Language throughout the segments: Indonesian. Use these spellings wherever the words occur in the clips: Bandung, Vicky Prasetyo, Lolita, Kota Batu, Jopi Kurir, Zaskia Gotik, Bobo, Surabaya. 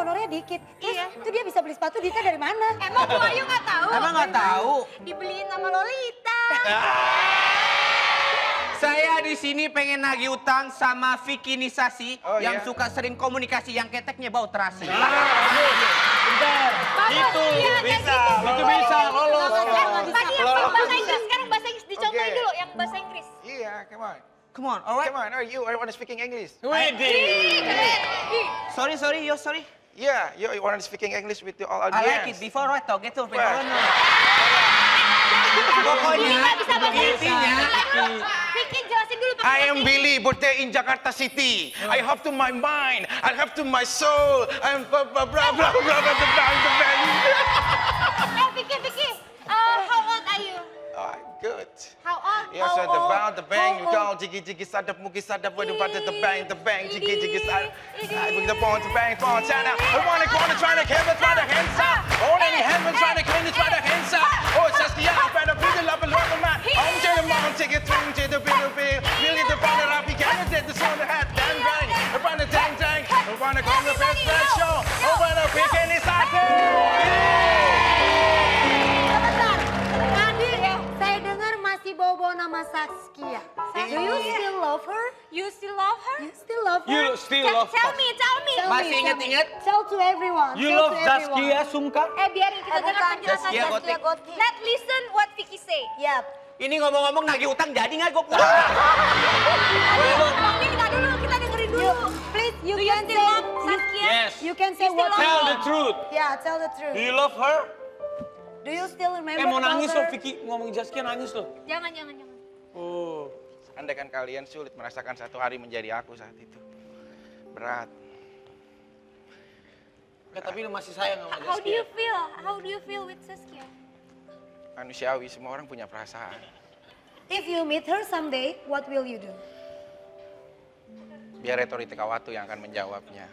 honornya dikit. Terus iya, itu dia bisa beli sepatu Dita dari mana? Emang Bu Ayu nggak tahu? Emang nggak tahu? Dibeliin sama Lolita. Saya di sini pengen nagih utang sama Vikinisasi yang suka sering komunikasi, yang keteknya bau terasi. Bentar. Itu bisa, itu bisa. Lolos. Tadi yang bahasa Inggris, sekarang bahasa Inggris dicontohin dulu yang bahasa Inggris. Iya, come on. Come on, alright. Come on, are you want to speaking English? Ready. Sorry, yo sorry. Yeah, you want to speaking English with all audience. I like it before I talk itu. Pokoknya, intinya, Vicky jelasin dulu. I am Billy, birthday in Jakarta City. I have to my mind, I have to my soul. I am blah blah blah blah blah blah blah. Hey Vicky, how old are you? I'm good. How old? Yeah, so the bang, you go jiggy sadap, mugi sadap, wadu pada the bang, jiggy sadap. We the bang, bang, China. I want to go on trying to have it, trying to hands up. Oh, any hands trying to clean it, trying to hands up. Oh, Zaskia, I better build it up and learn my. I'm getting my ticket, turn to the bill, really the father up, he can't get this on the hat, damn right. I want to dang, I want to go on the best show. I want to pick any side. Bobo nama Zaskia. Do you still love her? Tell me. Masih ingat-ingat? Tell to everyone. You love Zaskia Sungkang? Eh biarin kita dengar penjelasan Zaskia Gotik. Let's listen what Vicky say. Yap. Ini ngomong-ngomong nagih utang jadi nggak gue pulang? Kita dengerin dulu. Please, you can say Zaskia. Yes. You can say what? Tell the truth. Yeah, tell the truth. Do you love her? Do you still remember? Mau nangis loh Vicky, ngomong Zaskia nangis loh. Jangan. Oh, andaikan kalian sulit merasakan satu hari menjadi aku saat itu. Berat. Nggak, tapi lu masih sayang sama Zaskia. How do you feel? How do you feel with Zaskia? Manusiawi, semua orang punya perasaan. If you meet her someday, what will you do? Biar retorika waktu yang akan menjawabnya.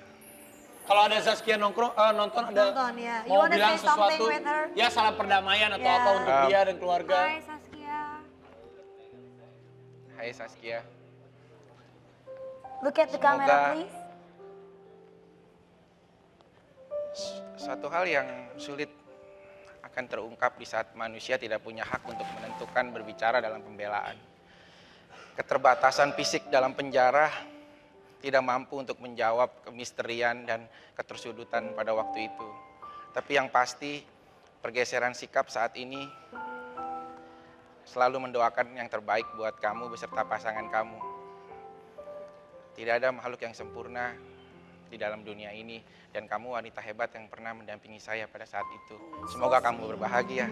Kalau ada Zaskia nonton ada mau bilang sesuatu, ya salam perdamaian atau apa untuk dia dan keluarga. Hai Zaskia. Look at the camera please. Suatu hal yang sulit akan terungkap di saat manusia tidak punya hak untuk menentukan berbicara dalam pembelaan. Keterbatasan fisik dalam penjara tidak mampu untuk menjawab kemisterian dan ketersudutan pada waktu itu. Tapi yang pasti pergeseran sikap saat ini, selalu mendoakan yang terbaik buat kamu beserta pasangan kamu. Tidak ada makhluk yang sempurna di dalam dunia ini dan kamu wanita hebat yang pernah mendampingi saya pada saat itu. Semoga kamu berbahagia.